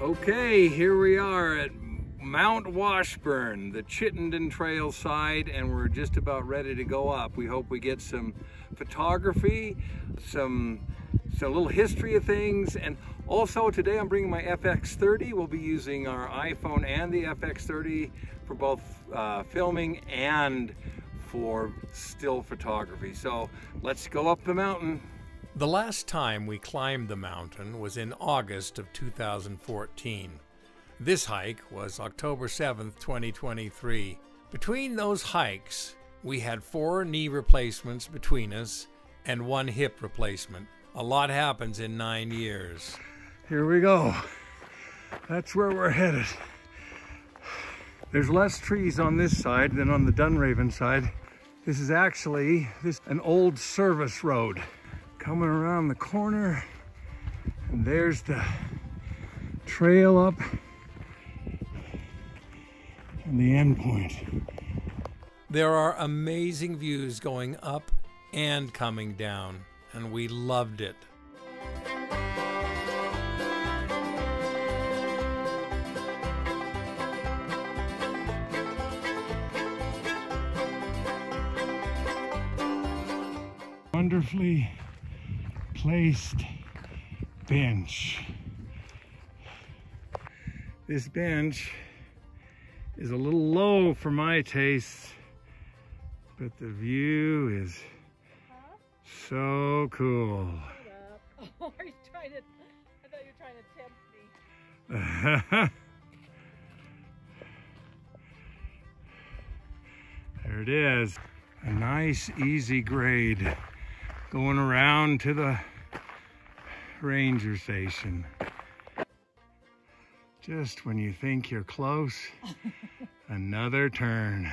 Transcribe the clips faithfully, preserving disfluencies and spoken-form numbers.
Okay, here we are at Mount Washburn, the Chittenden Trail side, and we're just about ready to go up. We hope we get some photography, some, some little history of things, and also today I'm bringing my F X thirty. We'll be using our iPhone and the F X thirty for both uh, filming and for still photography. So let's go up the mountain. The last time we climbed the mountain was in August of two thousand fourteen. This hike was October seventh, twenty twenty-three. Between those hikes, we had four knee replacements between us and one hip replacement. A lot happens in nine years. Here we go. That's where we're headed. There's less trees on this side than on the Dunraven side. This is actually this an old service road. Coming around the corner, and there's the trail up and the end point. There are amazing views going up and coming down, and we loved it. Wonderfully placed bench. This bench is a little low for my taste, but the view is so cool. Are you trying to, I thought you were trying to tempt me. There it is. A nice easy grade going around to the ranger station. Just when you think you're close, another turn.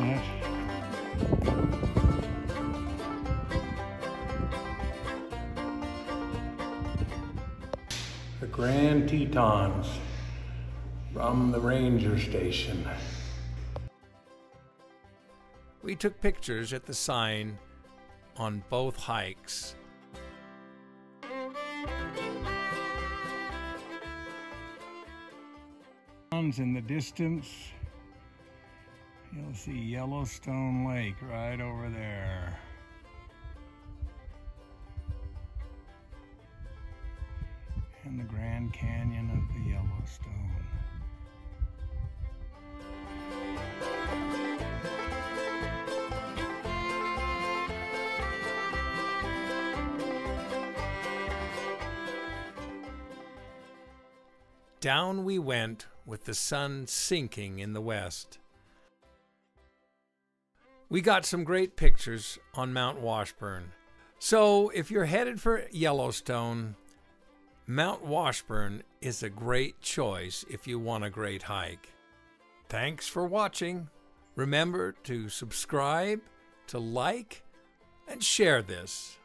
That the Grand Tetons from the ranger station. We took pictures at the sign on both hikes. In the distance, you'll see Yellowstone Lake right over there. And the Grand Canyon of the Yellowstone. Down we went with the sun sinking in the west. We got some great pictures on Mount Washburn. So if you're headed for Yellowstone, Mount Washburn is a great choice if you want a great hike. Thanks for watching. Remember to subscribe, to like, and share this.